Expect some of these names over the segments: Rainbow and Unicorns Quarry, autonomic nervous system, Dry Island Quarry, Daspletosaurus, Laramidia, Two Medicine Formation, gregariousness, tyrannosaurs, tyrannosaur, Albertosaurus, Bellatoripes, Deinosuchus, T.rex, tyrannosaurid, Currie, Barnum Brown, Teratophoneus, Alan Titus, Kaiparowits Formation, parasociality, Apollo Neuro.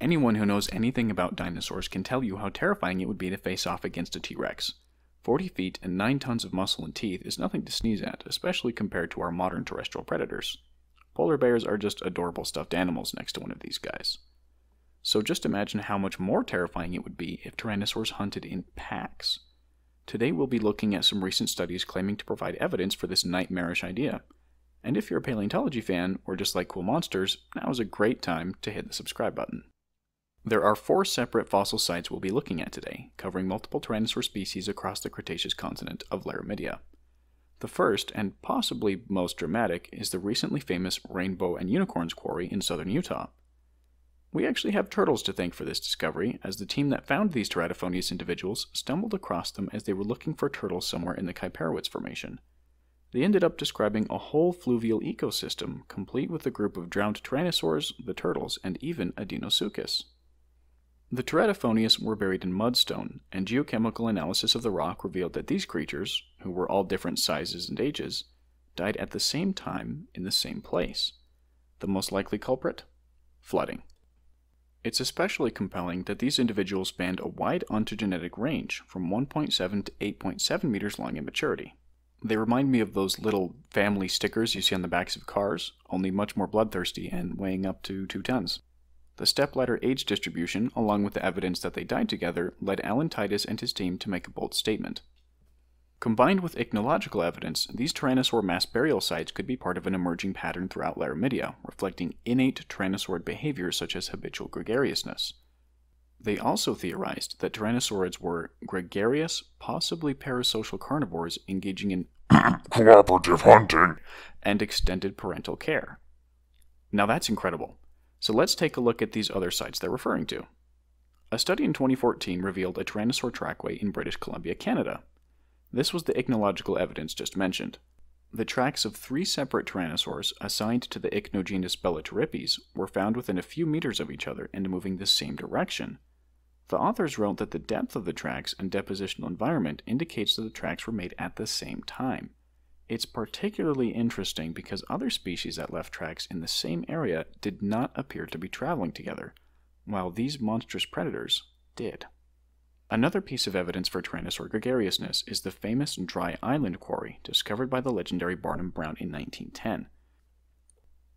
Anyone who knows anything about dinosaurs can tell you how terrifying it would be to face off against a T-Rex. 40 feet and 9 tons of muscle and teeth is nothing to sneeze at, especially compared to our modern terrestrial predators. Polar bears are just adorable stuffed animals next to one of these guys. So just imagine how much more terrifying it would be if tyrannosaurs hunted in packs. Today we'll be looking at some recent studies claiming to provide evidence for this nightmarish idea. And if you're a paleontology fan, or just like cool monsters, now is a great time to hit the subscribe button. There are 4 separate fossil sites we'll be looking at today, covering multiple tyrannosaur species across the Cretaceous continent of Laramidia. The first, and possibly most dramatic, is the recently famous Rainbow and Unicorns Quarry in southern Utah. We actually have turtles to thank for this discovery, as the team that found these Teratophoneus individuals stumbled across them as they were looking for turtles somewhere in the Kaiparowits Formation. They ended up describing a whole fluvial ecosystem, complete with a group of drowned tyrannosaurs, the turtles, and even a Deinosuchus. The Teratophoneus were buried in mudstone, and geochemical analysis of the rock revealed that these creatures, who were all different sizes and ages, died at the same time in the same place. The most likely culprit? Flooding. It's especially compelling that these individuals spanned a wide ontogenetic range, from 1.7 to 8.7 meters long in maturity. They remind me of those little family stickers you see on the backs of cars, only much more bloodthirsty and weighing up to 2 tons. The stepladder age distribution, along with the evidence that they died together, led Alan Titus and his team to make a bold statement. Combined with ichnological evidence, these tyrannosaur mass burial sites could be part of an emerging pattern throughout Laramidia, reflecting innate tyrannosaurid behavior such as habitual gregariousness. They also theorized that tyrannosaurids were gregarious, possibly parasocial carnivores engaging in cooperative hunting and extended parental care. Now that's incredible. So let's take a look at these other sites they're referring to. A study in 2014 revealed a tyrannosaur trackway in British Columbia, Canada. This was the ichnological evidence just mentioned. The tracks of 3 separate tyrannosaurs assigned to the ichnogenus Bellatoripes were found within a few meters of each other and moving the same direction. The authors wrote that the depth of the tracks and depositional environment indicates that the tracks were made at the same time. It's particularly interesting because other species that left tracks in the same area did not appear to be traveling together, while these monstrous predators did. Another piece of evidence for tyrannosaur gregariousness is the famous Dry Island Quarry, discovered by the legendary Barnum Brown in 1910.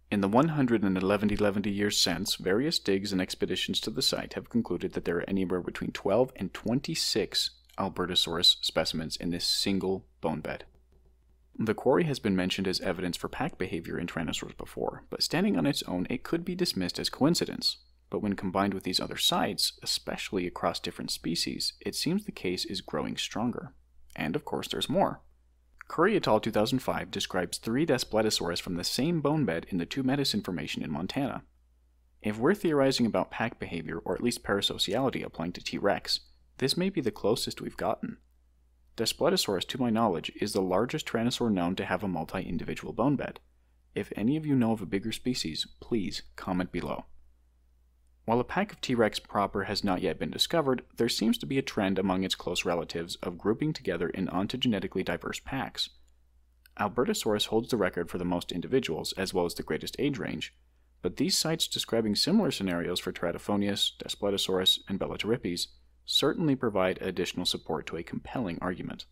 In the 111 years since, various digs and expeditions to the site have concluded that there are anywhere between 12 and 26 Albertosaurus specimens in this single bone bed. The quarry has been mentioned as evidence for pack behavior in tyrannosaurs before, but standing on its own it could be dismissed as coincidence. But when combined with these other sites, especially across different species, it seems the case is growing stronger. And of course there's more. Currie et al. 2005 describes 3 Daspletosaurus from the same bone bed in the Two Medicine Formation in Montana. If we're theorizing about pack behavior, or at least parasociality applying to T.rex, this may be the closest we've gotten. Daspletosaurus, to my knowledge, is the largest tyrannosaur known to have a multi-individual bone bed. If any of you know of a bigger species, please comment below. While a pack of T.rex proper has not yet been discovered, there seems to be a trend among its close relatives of grouping together in ontogenetically diverse packs. Albertosaurus holds the record for the most individuals, as well as the greatest age range, but these sites describing similar scenarios for Teratophoneus, Daspletosaurus, and Bellatoripes certainly provide additional support to a compelling argument.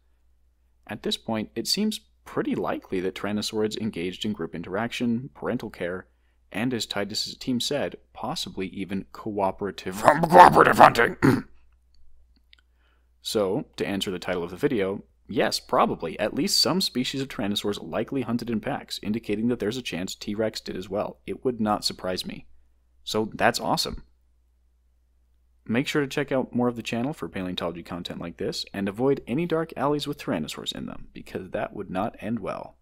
At this point, it seems pretty likely that tyrannosaurids engaged in group interaction, parental care, and as Titus' team said, possibly even cooperative hunting. So, to answer the title of the video, yes, probably, at least some species of tyrannosaurs likely hunted in packs, indicating that there's a chance T-Rex did as well. It would not surprise me. So that's awesome. Make sure to check out more of the channel for paleontology content like this, and avoid any dark alleys with tyrannosaurs in them, because that would not end well.